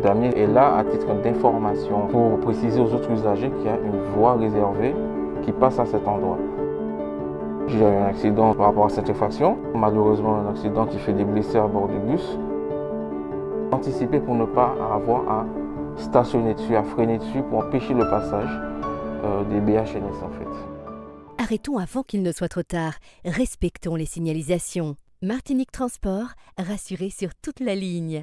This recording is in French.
Le Damier est là à titre d'information pour préciser aux autres usagers qu'il y a une voie réservée qui passe à cet endroit. J'ai eu un accident par rapport à cette infraction. Malheureusement, un accident qui fait des blessés à bord du bus. Anticiper pour ne pas avoir à stationner dessus, à freiner dessus pour empêcher le passage des BHNS en fait. Arrêtons avant qu'il ne soit trop tard. Respectons les signalisations. Martinique Transport, rassuré sur toute la ligne.